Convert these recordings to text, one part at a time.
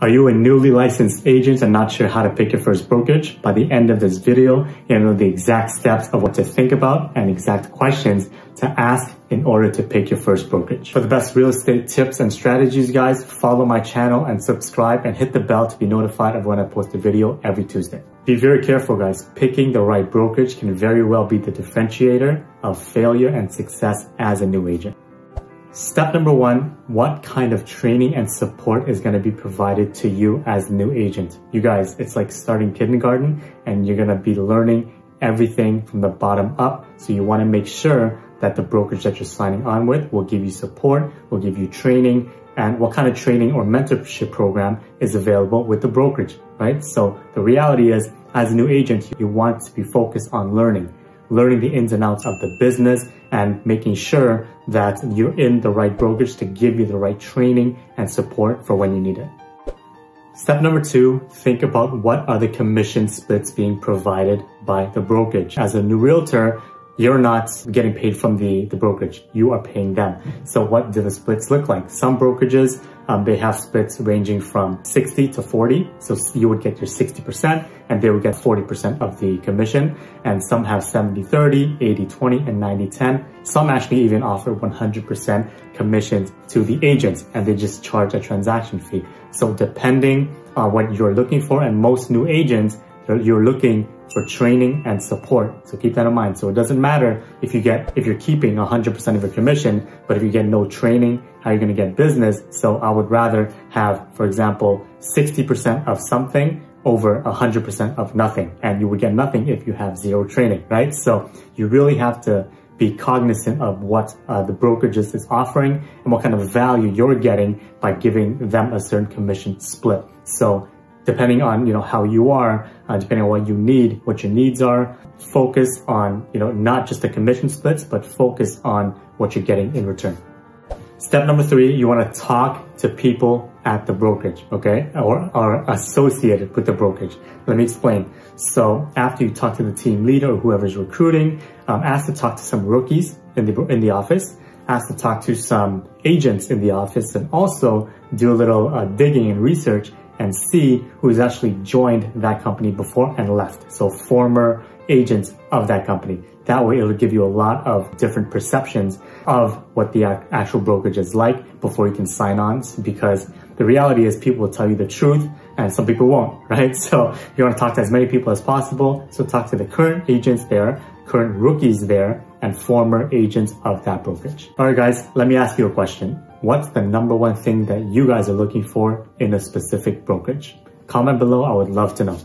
Are you a newly licensed agent and not sure how to pick your first brokerage? By the end of this video, you'll know the exact steps of what to think about and exact questions to ask in order to pick your first brokerage. For the best real estate tips and strategies, guys, follow my channel and subscribe and hit the bell to be notified of when I post a video every Tuesday. Be very careful, guys. Picking the right brokerage can very well be the differentiator of failure and success as a new agent. Step number one, what kind of training and support is going to be provided to you as a new agent? You guys, it's like starting kindergarten and you're going to be learning everything from the bottom up. So you want to make sure that the brokerage that you're signing on with will give you support, will give you training, and what kind of training or mentorship program is available with the brokerage, right? So the reality is, as a new agent, you want to be focused on learning the ins and outs of the business and making sure that you're in the right brokerage to give you the right training and support for when you need it. Step number two, think about what are the commission splits being provided by the brokerage. As a new realtor, you're not getting paid from the brokerage, you are paying them. So what do the splits look like? Some brokerages, they have splits ranging from 60 to 40. So you would get your 60% and they would get 40% of the commission. And some have 70-30, 80-20, and 90-10. Some actually even offer 100% commissions to the agents and they just charge a transaction fee. So depending on what you're looking for, and most new agents, you're looking for training and support. So keep that in mind. So it doesn't matter if you're keeping 100% of your commission, but if you get no training, how you're going to get business. So I would rather have, for example, 60% of something over 100% of nothing. And you would get nothing if you have zero training, right? So you really have to be cognizant of what the brokerage is offering and what kind of value you're getting by giving them a certain commission split. So depending on how you are, depending on what you need, what your needs are, focus on not just the commission splits, but focus on what you're getting in return. Step number three, you want to talk to people at the brokerage, okay, or are associated with the brokerage. Let me explain. So after you talk to the team leader or whoever's recruiting, ask to talk to some rookies in the office. Ask to talk to some agents in the office, and also do a little digging and research and see who's actually joined that company before and left. So former agents of that company. That way it'll give you a lot of different perceptions of what the actual brokerage is like before you can sign on, because the reality is people will tell you the truth and some people won't, right? So you want to talk to as many people as possible. So talk to the current agents there, current rookies there, and former agents of that brokerage. All right, guys, let me ask you a question. What's the number one thing that you guys are looking for in a specific brokerage? Comment below, I would love to know.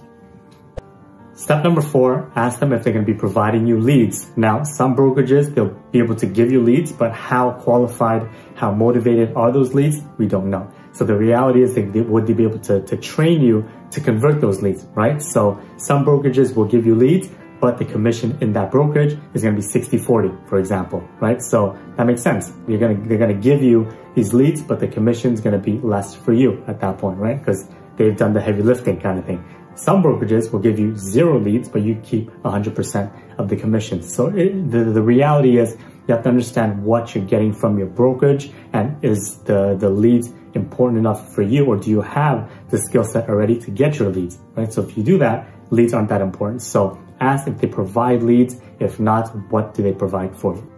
Step number four, ask them if they're going to be providing you leads. Now, some brokerages, they'll be able to give you leads, but how qualified, how motivated are those leads? We don't know. So the reality is, would they be able to train you to convert those leads, right? So some brokerages will give you leads, but the commission in that brokerage is going to be 60-40, for example, right? So that makes sense. They're going to give you these leads, but the commission is going to be less for you at that point, right? Because they've done the heavy lifting kind of thing. Some brokerages will give you zero leads, but you keep 100% of the commission. So the reality is, you have to understand what you're getting from your brokerage, and is the leads important enough for you, or do you have the skill set already to get your leads, right? So if you do that, leads aren't that important. So ask if they provide leads. If not, what do they provide for you?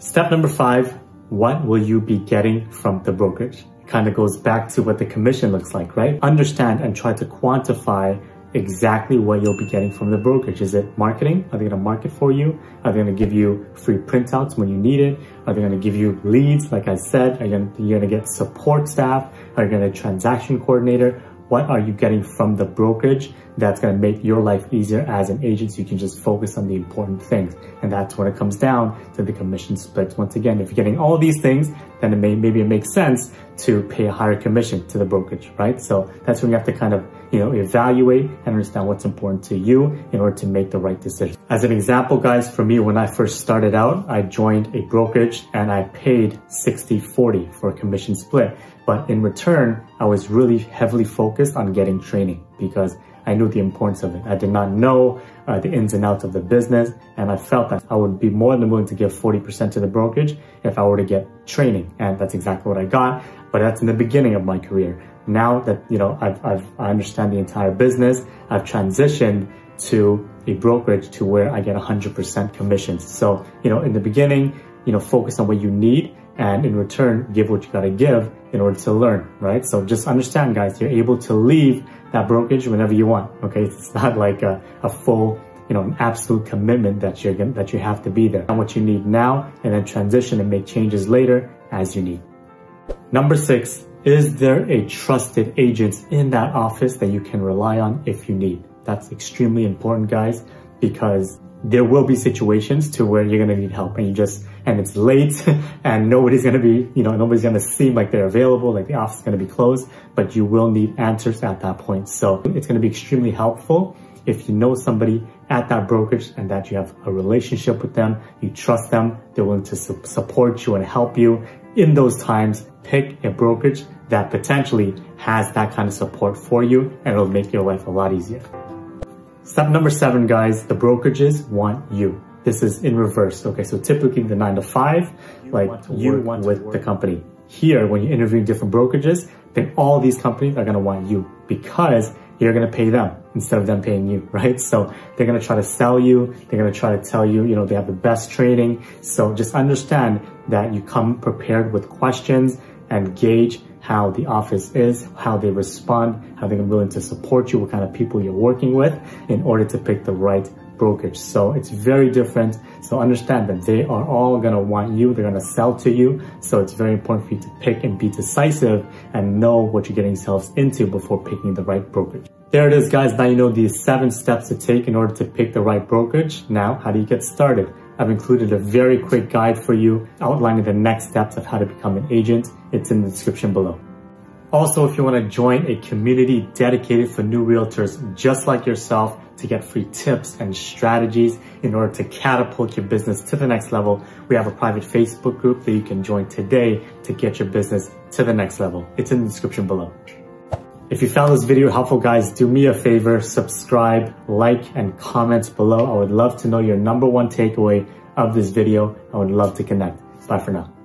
Step number five, what will you be getting from the brokerage? It kind of goes back to what the commission looks like, right? Understand and try to quantify exactly what you'll be getting from the brokerage. Is it marketing? Are they going to market for you? Are they going to give you free printouts when you need it? Are they going to give you leads? Like I said, you're going to get support staff? Are you going to get a transaction coordinator? What are you getting from the brokerage that's going to make your life easier as an agent, so you can just focus on the important things? And that's when it comes down to the commission splits. Once again, if you're getting all these things, then maybe it makes sense to pay a higher commission to the brokerage, right? So that's when you have to kind of evaluate and understand what's important to you in order to make the right decision. As an example, guys, for me, when I first started out, I joined a brokerage and I paid 60-40 for a commission split. But in return, I was really heavily focused on getting training because I knew the importance of it. I did not know the ins and outs of the business, and I felt that I would be more than willing to give 40% to the brokerage if I were to get training, and that's exactly what I got. But that's in the beginning of my career. now that I understand the entire business, I've transitioned to a brokerage to where I get 100% commissions. So, in the beginning, focus on what you need, and in return, give what you gotta give in order to learn, right? So just understand, guys, you're able to leave that brokerage whenever you want, okay? It's not like a full, an absolute commitment that you have to be there. And what you need now, and then transition and make changes later as you need. Number six, is there a trusted agent in that office that you can rely on if you need? That's extremely important, guys, because there will be situations to where you're gonna need help, and it's late, and nobody's gonna be, nobody's gonna seem like they're available, like the office is gonna be closed, but you will need answers at that point. So it's gonna be extremely helpful if you know somebody at that brokerage and that you have a relationship with them, you trust them, they're willing to support you and help you in those times. Pick a brokerage that potentially has that kind of support for you, and it'll make your life a lot easier. Step number seven, guys, the brokerages want you. This is in reverse, okay? So typically the 9 to 5, you want with the company. Here, when you're interviewing different brokerages, then all these companies are gonna want you because you're gonna pay them instead of them paying you, right? So they're gonna try to sell you, they're gonna try to tell you, they have the best training. So just understand that you come prepared with questions and gauge how the office is, how they respond, how they're willing to support you, what kind of people you're working with in order to pick the right brokerage. So it's very different. So understand that they are all gonna want you, they're gonna sell to you. So it's very important for you to pick and be decisive and know what you're getting yourselves into before picking the right brokerage. There it is, guys. Now you know these 7 steps to take in order to pick the right brokerage. Now, how do you get started? I've included a very quick guide for you outlining the next steps of how to become an agent. It's in the description below. Also, if you want to join a community dedicated for new realtors just like yourself to get free tips and strategies in order to catapult your business to the next level, we have a private Facebook group that you can join today to get your business to the next level. It's in the description below. If you found this video helpful, guys, do me a favor, subscribe, like, and comment below. I would love to know your number 1 takeaway of this video. I would love to connect. Bye for now.